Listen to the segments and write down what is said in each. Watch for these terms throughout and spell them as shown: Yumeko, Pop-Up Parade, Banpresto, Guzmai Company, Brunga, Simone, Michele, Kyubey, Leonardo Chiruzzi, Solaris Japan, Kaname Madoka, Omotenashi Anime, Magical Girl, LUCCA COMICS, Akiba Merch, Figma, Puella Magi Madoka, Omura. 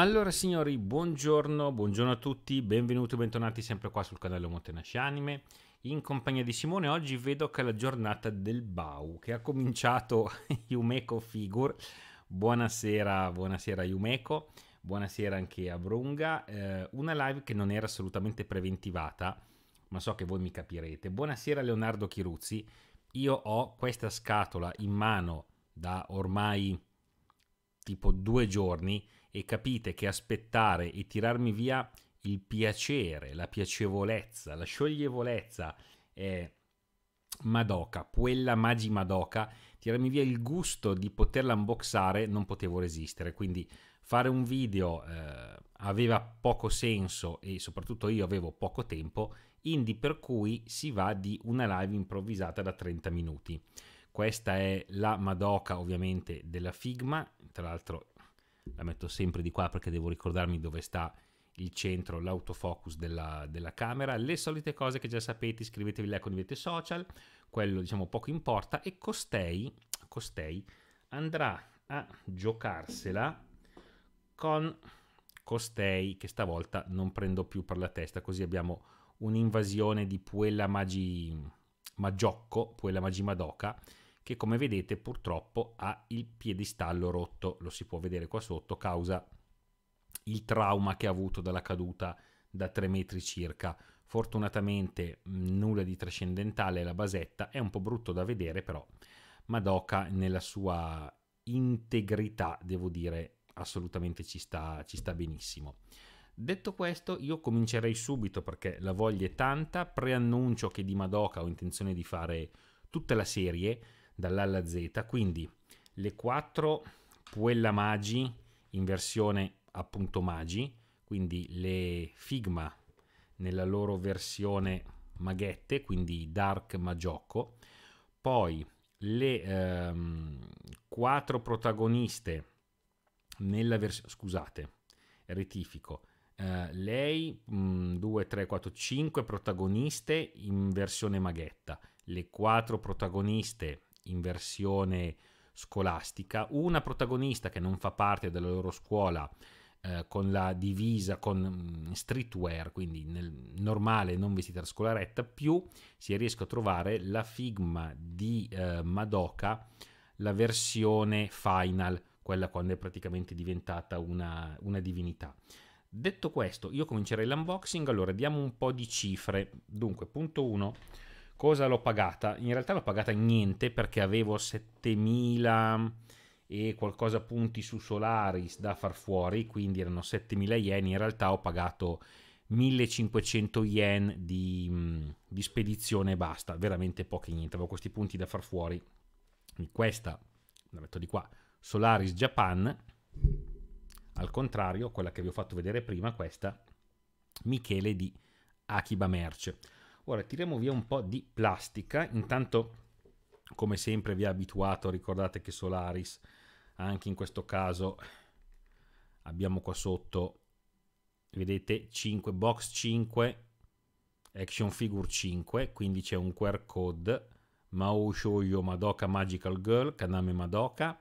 Allora signori, buongiorno, buongiorno a tutti, benvenuti e bentornati sempre qua sul canale Omotenashi Anime in compagnia di Simone. Oggi vedo che è la giornata del Bau che ha cominciato Yumeko Figure. Buonasera, buonasera Yumeko, buonasera anche a Brunga. Una live che non era assolutamente preventivata, ma so che voi mi capirete. Buonasera Leonardo Chiruzzi. Io ho questa scatola in mano da ormai tipo 2 giorni e capite che aspettare e tirarmi via il piacere, la piacevolezza, la scioglievolezza Madoka, Puella Magi Madoka, tirarmi via il gusto di poterla unboxare, non potevo resistere. Quindi fare un video aveva poco senso e soprattutto io avevo poco tempo, indi per cui si va di una live improvvisata da 30 minuti. Questa è la Madoka ovviamente della Figma, tra l'altro la metto sempre di qua perché devo ricordarmi dove sta il centro, l'autofocus della camera. Le solite cose che già sapete, iscrivetevi là con i vete social, quello diciamo poco importa. E costei andrà a giocarsela con costei, che stavolta non prendo più per la testa, così abbiamo un'invasione di Puella Magi Madoka, Puella Magi Madoka, che come vedete purtroppo ha il piedistallo rotto, lo si può vedere qua sotto, causa il trauma che ha avuto dalla caduta da 3 metri circa. Fortunatamente nulla di trascendentale, la basetta è un po' brutto da vedere, però Madoka nella sua integrità devo dire assolutamente ci sta benissimo. Detto questo io comincerei subito perché la voglia è tanta. Preannuncio che di Madoka ho intenzione di fare tutta la serie dall'A alla Z, quindi le 4 Puella Magi in versione appunto Magi, quindi le Figma nella loro versione maghette, quindi Dark Magiocco, poi le 4 protagoniste nella versione, scusate, rettifico, lei 2, 3, 4, 5 protagoniste in versione maghetta, le 4 protagoniste in versione scolastica, una protagonista che non fa parte della loro scuola con la divisa, con streetwear, quindi nel normale, non vestita da scolaretta, più si riesco a trovare la Figma di Madoka, la versione final, quella quando è praticamente diventata una divinità. Detto questo, io comincerei l'unboxing. Allora, diamo un po' di cifre. Dunque, punto 1. Cosa l'ho pagata? In realtà l'ho pagata niente perché avevo 7.000 e qualcosa punti su Solaris da far fuori, quindi erano 7.000 yen. In realtà ho pagato 1.500 yen di spedizione e basta, veramente pochi niente. Avevo questi punti da far fuori. Questa, la metto di qua, Solaris Japan, al contrario, quella che vi ho fatto vedere prima, questa, Michele di Akiba Merch. Ora tiriamo via un po' di plastica, intanto come sempre vi ho abituato, ricordate che Solaris, anche in questo caso abbiamo qua sotto, vedete, 5 box 5, action figure 5, quindi c'è un QR code, Mao Shoujo Madoka Magical Girl, Kaname Madoka,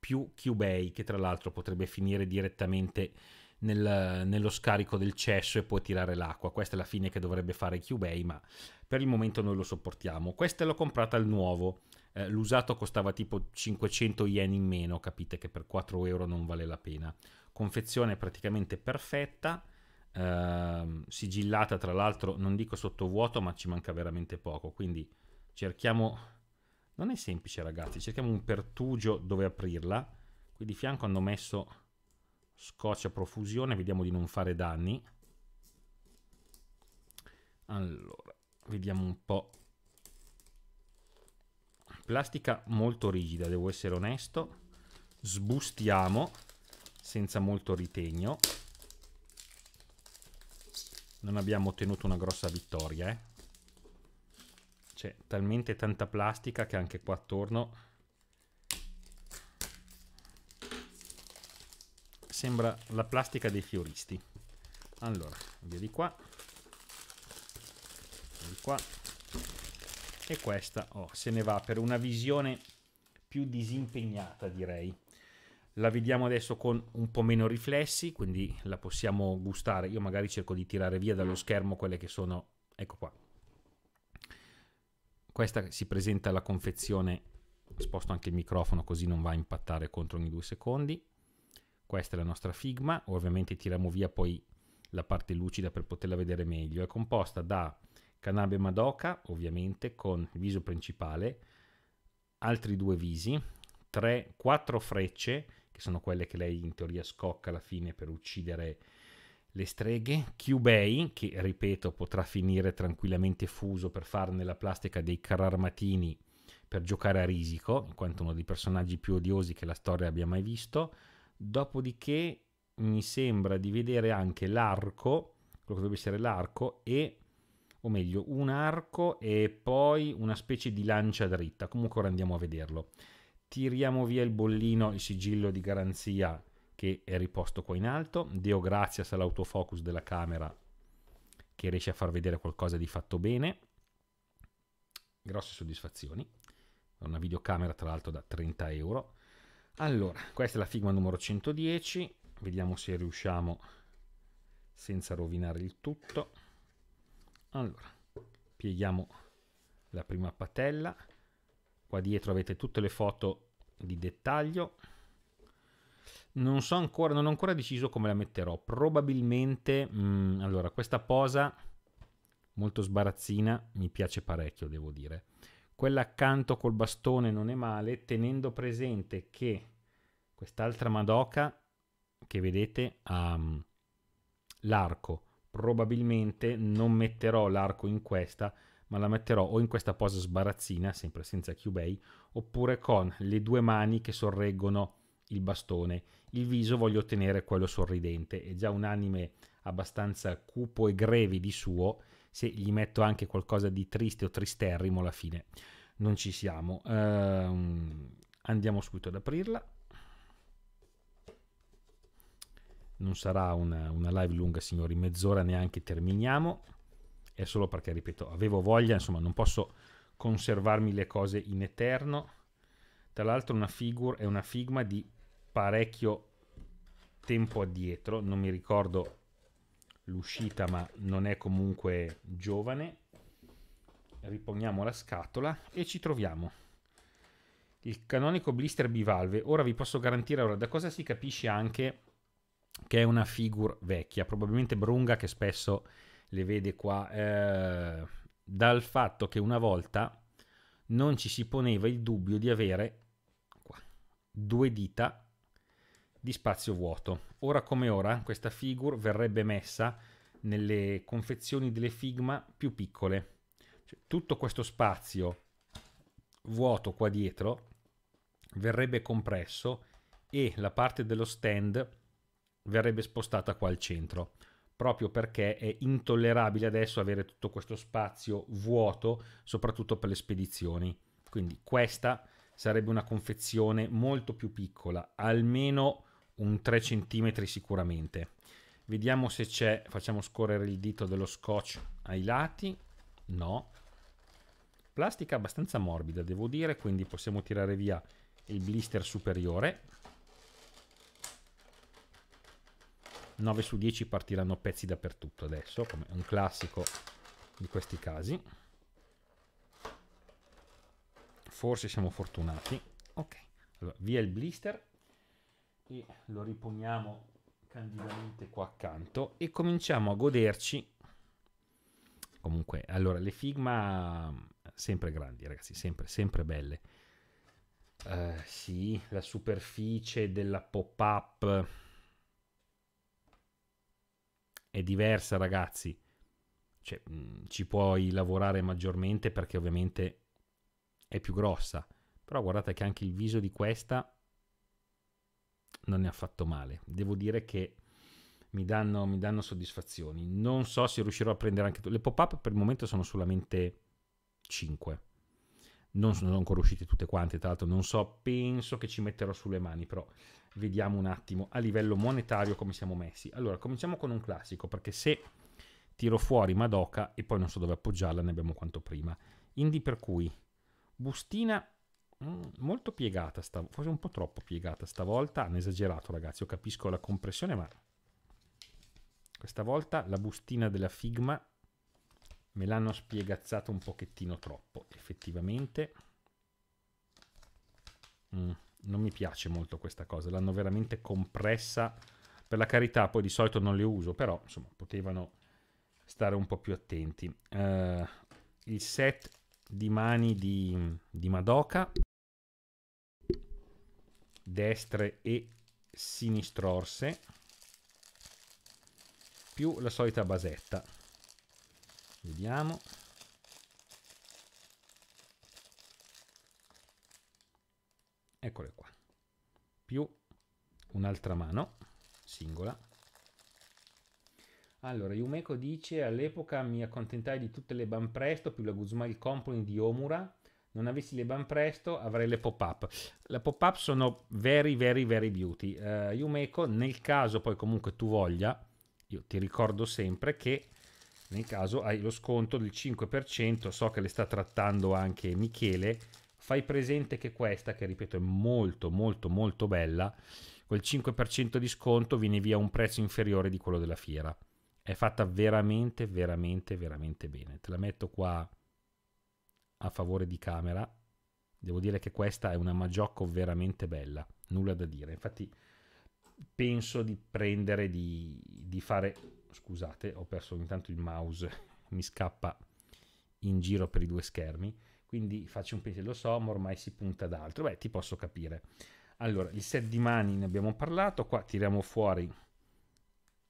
più Kyubey, che tra l'altro potrebbe finire direttamente nello scarico del cesso e poi tirare l'acqua. Questa è la fine che dovrebbe fare Kyubey, ma per il momento noi lo sopportiamo. Questa l'ho comprata al nuovo, l'usato costava tipo 500 yen in meno, capite che per 4 euro non vale la pena. Confezione praticamente perfetta, sigillata tra l'altro, non dico sottovuoto, ma ci manca veramente poco, quindi cerchiamo... Non è semplice ragazzi, cerchiamo un pertugio dove aprirla. Qui di fianco hanno messo scotch a profusione, vediamo di non fare danni. Allora, vediamo un po'. Plastica molto rigida, devo essere onesto. Sbustiamo senza molto ritegno. Non abbiamo ottenuto una grossa vittoria, eh. C'è talmente tanta plastica che anche qua attorno sembra la plastica dei fioristi. Allora, via di qua, via di qua. E questa, oh, se ne va per una visione più disimpegnata direi. La vediamo adesso con un po' meno riflessi, quindi la possiamo gustare. Io magari cerco di tirare via dallo schermo quelle che sono... Ecco qua. Questa si presenta alla confezione. Sposto anche il microfono così non va a impattare contro ogni 2 secondi. Questa è la nostra Figma. Ovviamente tiriamo via poi la parte lucida per poterla vedere meglio. È composta da Kaname Madoka, ovviamente, con il viso principale, altri 2 visi, 4 frecce, che sono quelle che lei in teoria scocca alla fine per uccidere le streghe, Kyubey, che ripeto potrà finire tranquillamente fuso per farne la plastica dei cararmatini per giocare a risico, in quanto uno dei personaggi più odiosi che la storia abbia mai visto. Dopodiché mi sembra di vedere anche l'arco, quello che dovrebbe essere l'arco, e o meglio un arco e poi una specie di lancia dritta. Comunque ora andiamo a vederlo. Tiriamo via il bollino, il sigillo di garanzia che è riposto qua in alto. Deo grazias all'autofocus della camera che riesce a far vedere qualcosa di fatto bene. Grosse soddisfazioni. Una videocamera tra l'altro da 30 euro. Allora, questa è la Figma numero 110. Vediamo se riusciamo senza rovinare il tutto. Allora, pieghiamo la prima patella. Qua dietro avete tutte le foto di dettaglio. Non so ancora, non ho ancora deciso come la metterò. Probabilmente, allora, questa posa molto sbarazzina mi piace parecchio, devo dire. Quella accanto col bastone non è male, tenendo presente che quest'altra Madoka che vedete ha l'arco. Probabilmente non metterò l'arco in questa, ma la metterò o in questa posa sbarazzina, sempre senza Kyubey, oppure con le 2 mani che sorreggono il bastone. Il viso voglio tenere quello sorridente, è già un anime abbastanza cupo e greve di suo, se gli metto anche qualcosa di triste o tristerrimo alla fine non ci siamo. Andiamo subito ad aprirla. Non sarà una live lunga, signori, mezz'ora neanche terminiamo. È solo perché, ripeto, avevo voglia, insomma, non posso conservarmi le cose in eterno. Tra l'altro una figure è una Figma di parecchio tempo addietro, non mi ricordo l'uscita, ma non è comunque giovane. Riponiamo la scatola e ci troviamo il canonico blister bivalve. Ora vi posso garantire, ora da cosa si capisce anche che è una figure vecchia, probabilmente Brunga, che spesso le vede qua, dal fatto che una volta non ci si poneva il dubbio di avere qua 2 dita di spazio vuoto. Ora come ora questa figure verrebbe messa nelle confezioni delle Figma più piccole, cioè, tutto questo spazio vuoto qua dietro verrebbe compresso e la parte dello stand verrebbe spostata qua al centro, proprio perché è intollerabile adesso avere tutto questo spazio vuoto, soprattutto per le spedizioni. Quindi questa sarebbe una confezione molto più piccola, almeno un 3 cm sicuramente. Vediamo se c'è, facciamo scorrere il dito dello scotch ai lati, no. Plastica abbastanza morbida, devo dire, quindi possiamo tirare via il blister superiore. 9 su 10 partiranno pezzi dappertutto adesso, come un classico di questi casi. Forse siamo fortunati. Ok, allora, via il blister e lo riponiamo candidamente qua accanto e cominciamo a goderci. Comunque, allora, le Figma sempre grandi, ragazzi, sempre belle. Sì, la superficie della pop-up è diversa, ragazzi, cioè, ci puoi lavorare maggiormente perché ovviamente è più grossa, però guardate che anche il viso di questa non è affatto male, devo dire che mi danno soddisfazioni. Non so se riuscirò a prendere anche le pop-up, per il momento sono solamente 5, non sono ancora uscite tutte quante, tra l'altro non so, penso che ci metterò sulle mani, però vediamo un attimo a livello monetario come siamo messi. Allora, cominciamo con un classico, perché se tiro fuori Madoka e poi non so dove appoggiarla, ne abbiamo quanto prima. Quindi per cui bustina molto piegata, forse un po' troppo piegata stavolta, hanno esagerato ragazzi, io capisco la compressione, ma questa volta la bustina della Figma me l'hanno spiegazzato un pochettino troppo, effettivamente. Non mi piace molto questa cosa, l'hanno veramente compressa, per la carità, poi di solito non le uso, però insomma potevano stare un po' più attenti. Il set di mani di Madoka, destre e sinistrorse, più la solita basetta, vediamo. Eccole qua, più un'altra mano singola. Allora, Yumeko dice: all'epoca mi accontentai di tutte le Banpresto più la Guzmai Company di Omura. Non avessi le Banpresto, avrei le pop-up. Le pop-up sono very, very, very beauty. Yumeko, nel caso poi comunque tu voglia, io ti ricordo sempre che nel caso hai lo sconto del 5%, so che le sta trattando anche Michele. Fai presente che questa, che ripeto è molto molto molto bella, quel 5% di sconto viene via a un prezzo inferiore di quello della fiera. È fatta veramente veramente veramente bene. Te la metto qua a favore di camera. Devo dire che questa è una Majocco veramente bella, nulla da dire. Infatti penso di prendere, di fare... Scusate, ho perso ogni tanto il mouse, mi scappa in giro per i due schermi. Quindi faccio un pensiero, lo so, ma ormai si punta ad altro. Beh, ti posso capire. Allora, il set di mani ne abbiamo parlato. Qua tiriamo fuori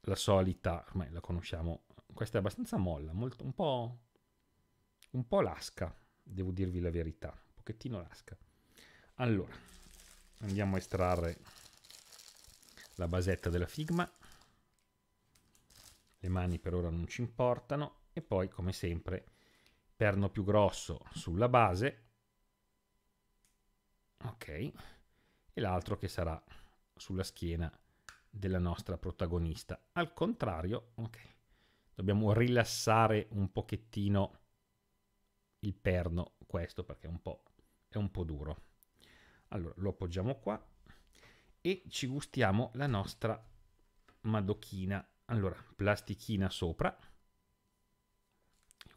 la solita, ormai la conosciamo. Questa è abbastanza molla, molto, un po' lasca, devo dirvi la verità. Un pochettino lasca. Allora, andiamo a estrarre la basetta della Figma. Le mani per ora non ci importano. E poi, come sempre... perno più grosso sulla base, ok, e l'altro che sarà sulla schiena della nostra protagonista. Al contrario, ok, dobbiamo rilassare un pochettino il perno, questo perché è un po' duro. Allora, lo appoggiamo qua e ci gustiamo la nostra Madochina. Allora, plastichina sopra.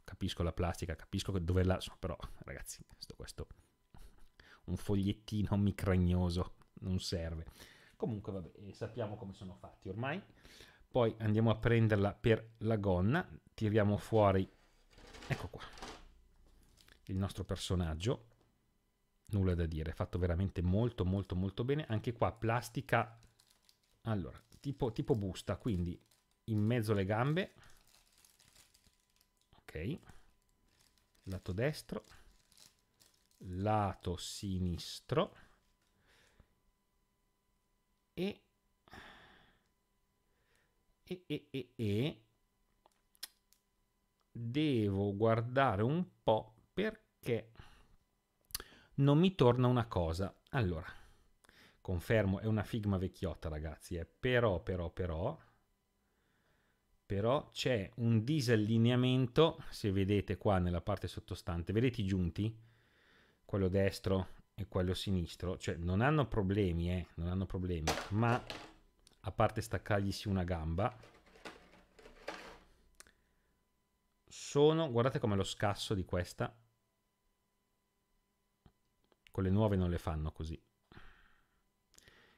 Capisco la plastica, capisco che dove la... però ragazzi, questo un fogliettino micragnoso non serve. Comunque vabbè, sappiamo come sono fatti ormai. Poi andiamo a prenderla per la gonna, tiriamo fuori, ecco qua, il nostro personaggio. Nulla da dire, fatto veramente molto molto molto bene. Anche qua plastica, allora, tipo busta, quindi in mezzo alle gambe. Okay. Lato destro, lato sinistro e devo guardare un po' perché non mi torna una cosa. Allora, confermo, è una Figma vecchiotta ragazzi, però c'è un disallineamento, se vedete qua nella parte sottostante, vedete i giunti? Quello destro e quello sinistro, cioè non hanno problemi, non hanno problemi, ma a parte staccarglisi una gamba, sono, guardate come lo scasso di questa, con le nuove non le fanno così,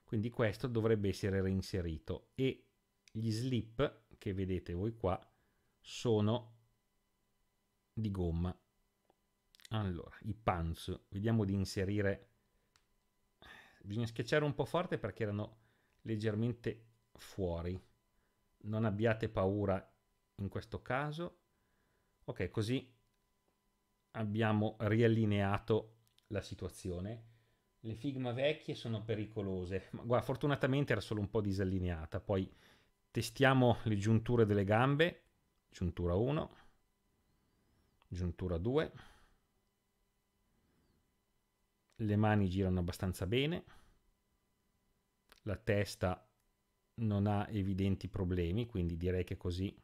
quindi questo dovrebbe essere reinserito e gli slip che vedete voi qua sono di gomma. Allora, i pants, vediamo di inserire, bisogna schiacciare un po' forte perché erano leggermente fuori, non abbiate paura in questo caso. Ok, così abbiamo riallineato la situazione. Le Figma vecchie sono pericolose, ma guarda, fortunatamente era solo un po' disallineata. Poi testiamo le giunture delle gambe, giuntura 1, giuntura 2, le mani girano abbastanza bene, la testa non ha evidenti problemi, quindi direi che così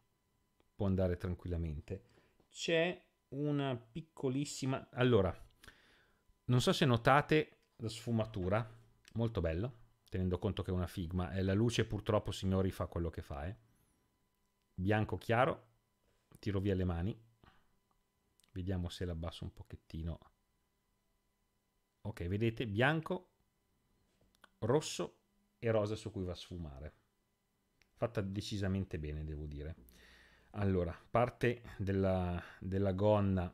può andare tranquillamente. C'è una piccolissima... Allora, Non so se notate la sfumatura, molto bella, tenendo conto che è una Figma. E la luce purtroppo, signori, fa quello che fa. Bianco chiaro, tiro via le mani. Vediamo se la abbasso un pochettino. Ok, vedete, bianco, rosso e rosa su cui va a sfumare. Fatta decisamente bene, devo dire. Allora, parte della gonna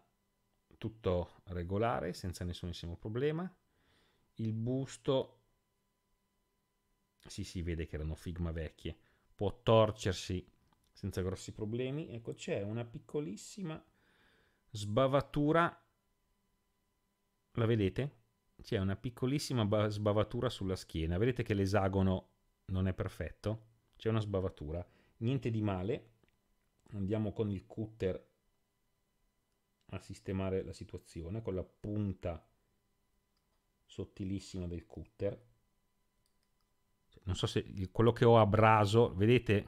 tutto regolare, senza nessunissimo problema. Il busto, sì, si vede che erano Figma vecchie, può torcersi senza grossi problemi. Ecco, c'è una piccolissima sbavatura, la vedete? C'è una piccolissima sbavatura sulla schiena, vedete che l'esagono non è perfetto? C'è una sbavatura, niente di male. Andiamo con il cutter a sistemare la situazione, con la punta sottilissima del cutter. Non so se quello che ho a braso, vedete,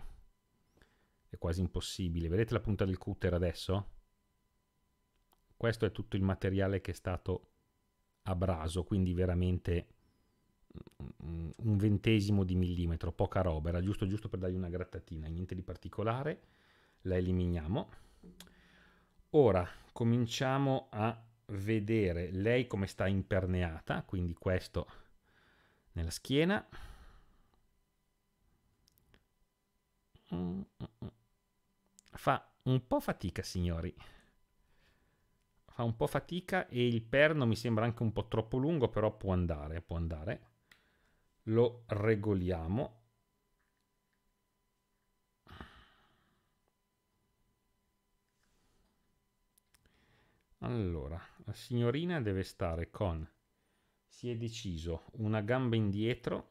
è quasi impossibile. Vedete la punta del cutter adesso? Questo è tutto il materiale che è stato a braso, quindi veramente un 1/20 di millimetro, poca roba. Era giusto per dargli una grattatina, niente di particolare. La eliminiamo. Ora cominciamo a vedere lei come sta imperneata, quindi questo nella schiena. Fa un po' fatica, signori, fa un po' fatica, e il perno mi sembra anche un po' troppo lungo, però può andare, può andare. Lo regoliamo. Allora, la signorina deve stare con, si è deciso, una gamba indietro,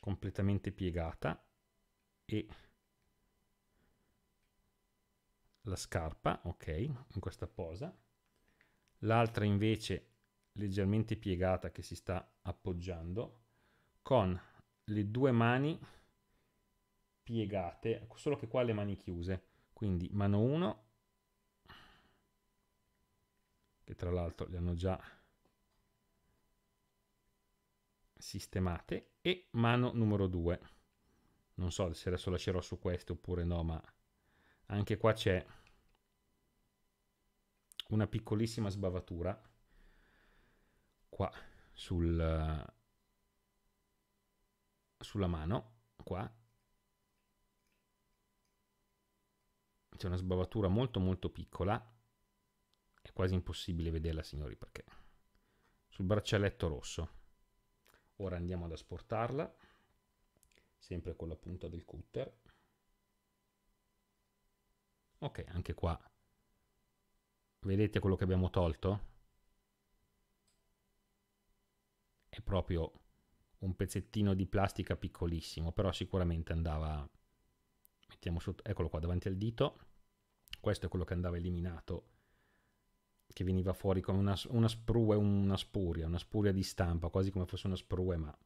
completamente piegata, e la scarpa, ok, in questa posa. L'altra invece leggermente piegata, che si sta appoggiando, con le due mani piegate, solo che qua le mani chiuse, quindi mano 1, che tra l'altro le hanno già sistemate, e mano numero 2. Non so se adesso lascerò su questo oppure no, ma anche qua c'è una piccolissima sbavatura qua sulla mano, qua c'è una sbavatura molto molto piccola. È quasi impossibile vederla, signori, perché sul braccialetto rosso. Ora andiamo ad asportarla, sempre con la punta del cutter. Ok, anche qua. Vedete quello che abbiamo tolto? È proprio un pezzettino di plastica piccolissimo, però sicuramente andava... Mettiamo sotto... Eccolo qua, davanti al dito. Questo è quello che andava eliminato, che veniva fuori come una sprua, una spuria di stampa, quasi come fosse una sprua, ma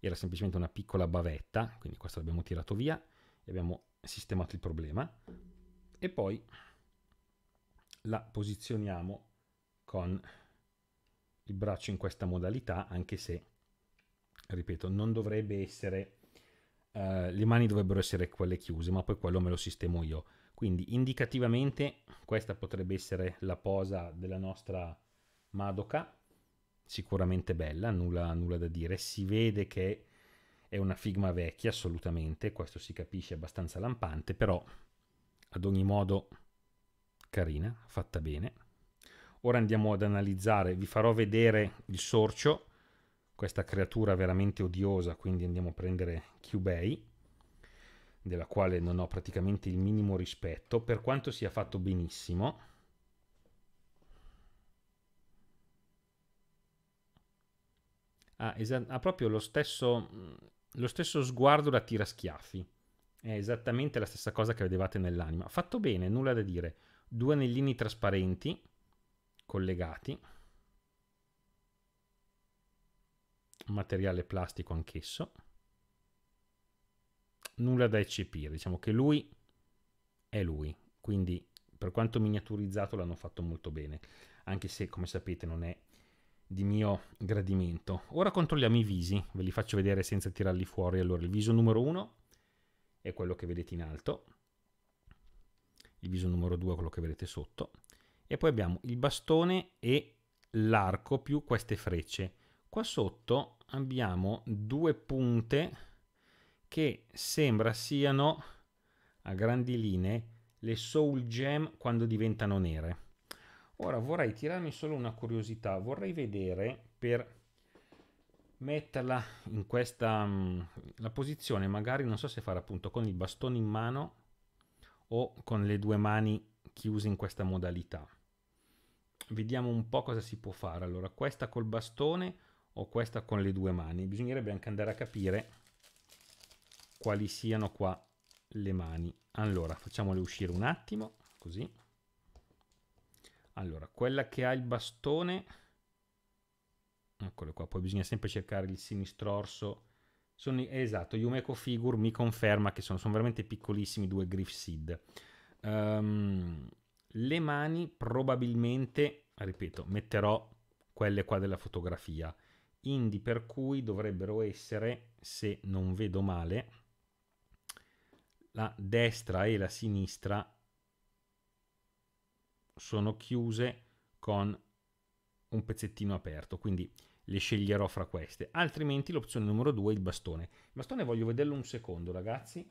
era semplicemente una piccola bavetta. Quindi questo l'abbiamo tirato via e abbiamo sistemato il problema. E poi la posizioniamo con il braccio in questa modalità, anche se, ripeto, non dovrebbe essere, le mani dovrebbero essere quelle chiuse, ma poi quello me lo sistemo io. Quindi indicativamente questa potrebbe essere la posa della nostra Madoka, sicuramente bella, nulla da dire. Si vede che è una Figma vecchia, assolutamente, questo si capisce, abbastanza lampante, però ad ogni modo carina, fatta bene. Ora andiamo ad analizzare, vi farò vedere il sorcio, questa creatura veramente odiosa, quindi andiamo a prendere Kyubey, della quale non ho praticamente il minimo rispetto, per quanto sia fatto benissimo. Ha proprio lo stesso sguardo da tiraschiaffi, è esattamente la stessa cosa che vedevate nell'anima. Fatto bene, nulla da dire. Due anellini trasparenti collegati, materiale plastico anch'esso. Nulla da eccepire, diciamo che lui è lui, quindi per quanto miniaturizzato l'hanno fatto molto bene. anche se, come sapete, non è di mio gradimento. Ora controlliamo i visi, ve li faccio vedere senza tirarli fuori. Allora, il viso numero 1 è quello che vedete in alto, il viso numero 2 è quello che vedete sotto, e poi abbiamo il bastone e l'arco più queste frecce. Qua sotto abbiamo due punte che sembra siano, a grandi linee, le Soul Gem quando diventano nere. Ora vorrei tirarmi solo una curiosità, vorrei vedere per metterla in questa la posizione, magari non so se fare appunto con il bastone in mano o con le due mani chiuse in questa modalità. Vediamo un po' cosa si può fare. Allora, questa col bastone o questa con le due mani. Bisognerebbe anche andare a capire quali siano qua le mani. Allora, facciamole uscire un attimo, così. Allora, quella che ha il bastone, eccolo qua, poi bisogna sempre cercare il sinistro orso. Esatto, Yumeko Figure mi conferma che sono veramente piccolissimi, due Griff Seed. Le mani probabilmente, ripeto, metterò quelle qua della fotografia, quindi per cui dovrebbero essere, se non vedo male, la destra e la sinistra sono chiuse con un pezzettino aperto, quindi le sceglierò fra queste, altrimenti l'opzione numero 2 è il bastone. Il bastone voglio vederlo un secondo, ragazzi,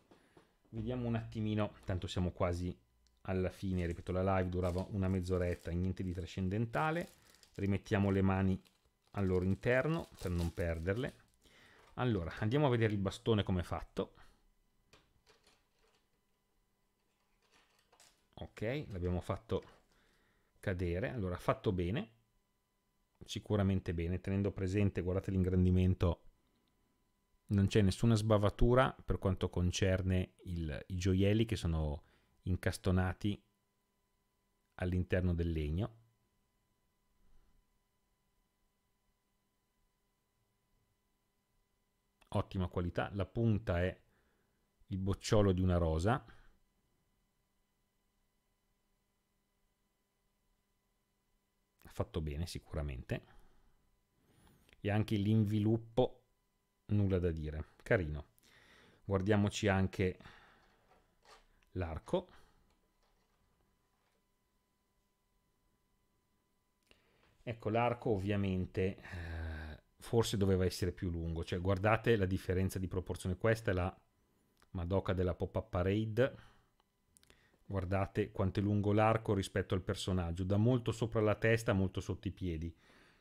vediamo un attimino, tanto siamo quasi alla fine, ripeto, la live durava una mezz'oretta, niente di trascendentale. Rimettiamo le mani al loro interno per non perderle. Allora, andiamo a vedere il bastone come è fatto. Ok, l'abbiamo fatto cadere, allora fatto bene, sicuramente bene, tenendo presente, guardate l'ingrandimento, non c'è nessuna sbavatura per quanto concerne i gioielli che sono incastonati all'interno del legno. Ottima qualità, la punta è il bocciolo di una rosa. Fatto bene sicuramente, e anche l'inviluppo, nulla da dire, carino. Guardiamoci anche l'arco. Ecco, l'arco ovviamente forse doveva essere più lungo, cioè guardate la differenza di proporzione, questa è la Madoka della Pop-Up Parade. Guardate quanto è lungo l'arco rispetto al personaggio, da molto sopra la testa a molto sotto i piedi.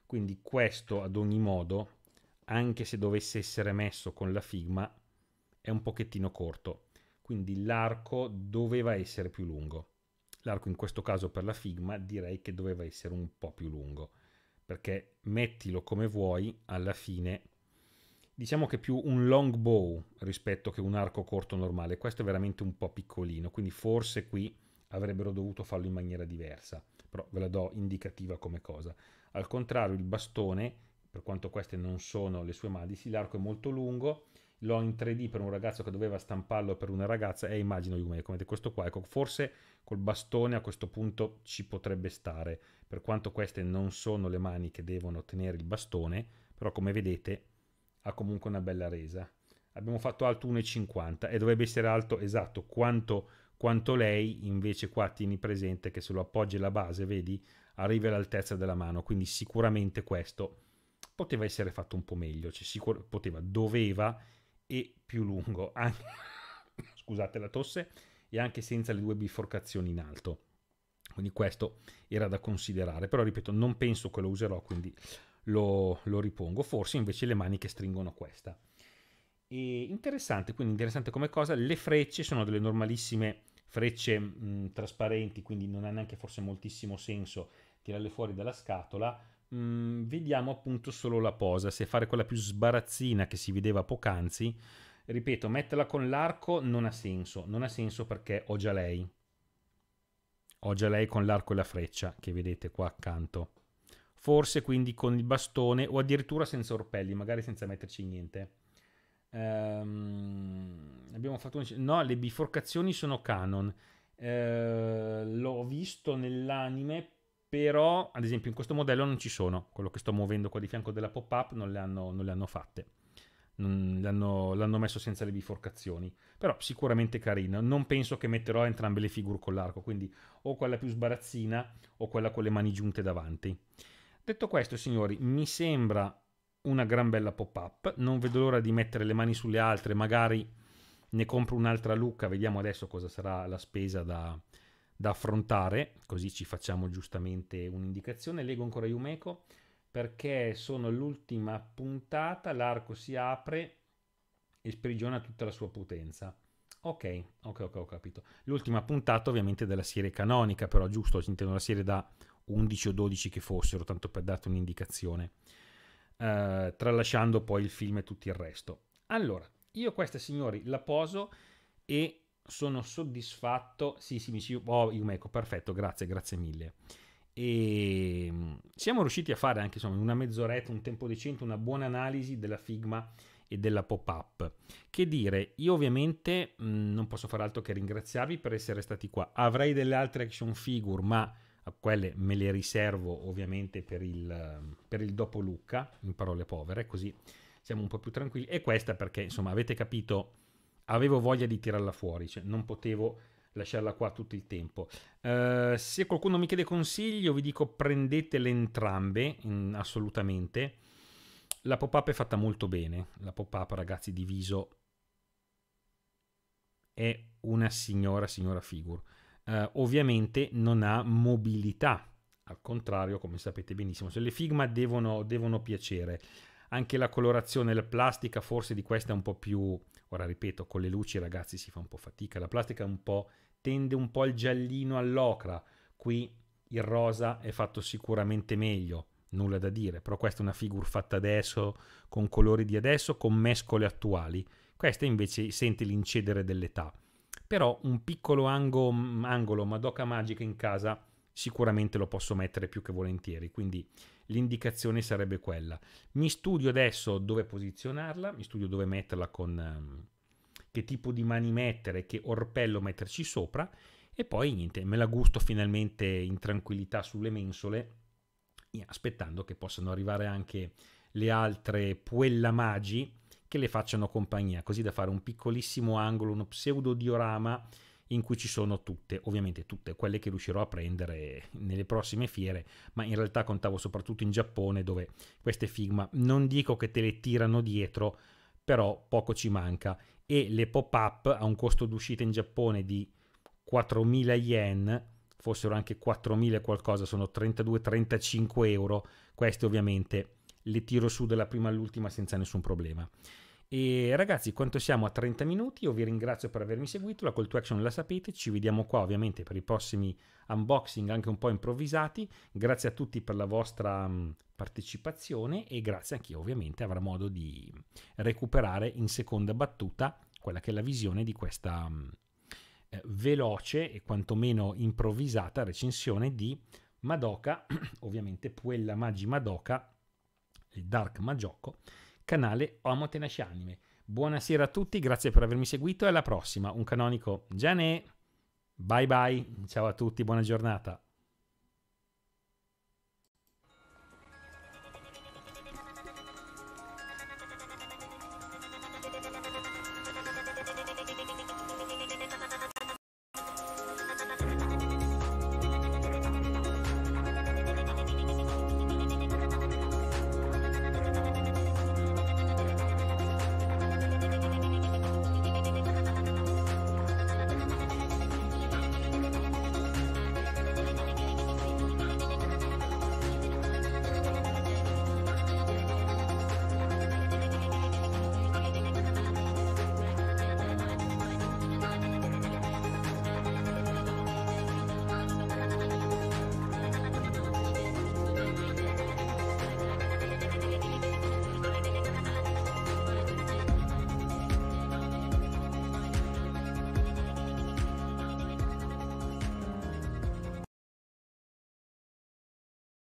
Quindi questo, ad ogni modo, anche se dovesse essere messo con la Figma, è un pochettino corto. Quindi l'arco doveva essere più lungo. L'arco in questo caso per la Figma direi che doveva essere un po' più lungo, perché mettilo come vuoi, alla fine diciamo che è più un long bow rispetto che un arco corto normale. Questo è veramente un po' piccolino, quindi forse qui avrebbero dovuto farlo in maniera diversa, però ve la do indicativa come cosa. Al contrario, il bastone, per quanto queste non sono le sue mani, sì, l'arco è molto lungo, l'ho in 3D per un ragazzo che doveva stamparlo per una ragazza, e immagino come questo qua, ecco, forse col bastone a questo punto ci potrebbe stare, per quanto queste non sono le mani che devono tenere il bastone, però come vedete ha comunque una bella resa. Abbiamo fatto alto 1,50 e dovrebbe essere alto esatto quanto lei, invece qua tieni presente che se lo appoggi alla base, vedi, arriva all'altezza della mano, quindi sicuramente questo poteva essere fatto un po' meglio, cioè doveva, e più lungo, anche scusate la tosse, e anche senza le due biforcazioni in alto, quindi questo era da considerare, però ripeto, non penso che lo userò, quindi lo ripongo. Forse invece le mani che stringono questa, e interessante, quindi interessante come cosa. Le frecce sono delle normalissime frecce trasparenti, quindi non ha neanche forse moltissimo senso tirarle fuori dalla scatola. Vediamo appunto solo la posa, se fare quella più sbarazzina che si vedeva poc'anzi. Ripeto, metterla con l'arco non ha senso, non ha senso, perché ho già lei con l'arco e la freccia che vedete qua accanto. Forse quindi con il bastone, o addirittura senza orpelli, magari senza metterci niente. Abbiamo fatto no, le biforcazioni sono canon. L'ho visto nell'anime, però ad esempio in questo modello non ci sono, quello che sto muovendo qua di fianco della pop-up non le hanno fatte, l'hanno messo senza le biforcazioni, però sicuramente carino. Non penso che metterò entrambe le figure con l'arco, quindi o quella più sbarazzina o quella con le mani giunte davanti. Detto questo, signori, mi sembra una gran bella pop-up, non vedo l'ora di mettere le mani sulle altre, magari ne compro un'altra Lucca, vediamo adesso cosa sarà la spesa da affrontare, così ci facciamo giustamente un'indicazione. Leggo ancora Yumeko, perché sono l'ultima puntata, l'arco si apre e sprigiona tutta la sua potenza. Ok, ho capito. L'ultima puntata ovviamente della serie canonica, però, giusto? Intendo la serie da 11 o 12 che fossero, tanto per darti un'indicazione, tralasciando poi il film e tutto il resto. Allora, io questa, signori, la poso e sono soddisfatto. Sì, mi dicevo, oh Yumeko, perfetto, grazie mille. E siamo riusciti a fare anche, insomma, in una mezz'oretta, un tempo decente, una buona analisi della Figma e della pop-up. Che dire, io ovviamente non posso fare altro che ringraziarvi per essere stati qua. Avrei delle altre action figure, ma quelle me le riservo ovviamente per il dopo Lucca, in parole povere, così siamo un po' più tranquilli. E questa perché, insomma, avete capito, avevo voglia di tirarla fuori, cioè non potevo lasciarla qua tutto il tempo. Se qualcuno mi chiede consiglio, vi dico prendetele entrambe, assolutamente. La pop-up è fatta molto bene, la pop-up, ragazzi, di viso è una signora figure. Ovviamente non ha mobilità, al contrario, come sapete benissimo, se le Figma devono piacere. Anche la colorazione, la plastica forse di questa è un po' più, ora ripeto, con le luci, ragazzi, si fa un po' fatica, la plastica è un po', tende un po' al giallino, all'ocra. Qui il rosa è fatto sicuramente meglio, nulla da dire, però questa è una figure fatta adesso, con colori di adesso, con mescole attuali. Questa invece sente l'incedere dell'età, però un piccolo angolo Madoka magica in casa sicuramente lo posso mettere più che volentieri, quindi l'indicazione sarebbe quella. Mi studio adesso dove posizionarla, mi studio dove metterla, con che tipo di mani mettere, che orpello metterci sopra, e poi niente, me la gusto finalmente in tranquillità sulle mensole, aspettando che possano arrivare anche le altre Puella Magi che le facciano compagnia, così da fare un piccolissimo angolo, uno pseudo diorama in cui ci sono tutte, ovviamente tutte quelle che riuscirò a prendere nelle prossime fiere, ma in realtà contavo soprattutto in Giappone, dove queste Figma non dico che te le tirano dietro, però poco ci manca, e le pop-up a un costo d'uscita in Giappone di 4.000 yen, fossero anche 4.000 qualcosa, sono 32-35 euro, queste ovviamente le tiro su dalla prima all'ultima senza nessun problema. E ragazzi, quanto siamo a 30 minuti, io vi ringrazio per avermi seguito, la call to action la sapete, ci vediamo qua ovviamente per i prossimi unboxing anche un po' improvvisati. Grazie a tutti per la vostra partecipazione e grazie anche io, ovviamente avrò modo di recuperare in seconda battuta quella che è la visione di questa veloce e quantomeno improvvisata recensione di Madoka, ovviamente Puella Magi Madoka, il Dark Majoko, canale Omotenashi Anime. Buonasera a tutti, grazie per avermi seguito e alla prossima. Un canonico Gianè, bye bye, ciao a tutti, buona giornata.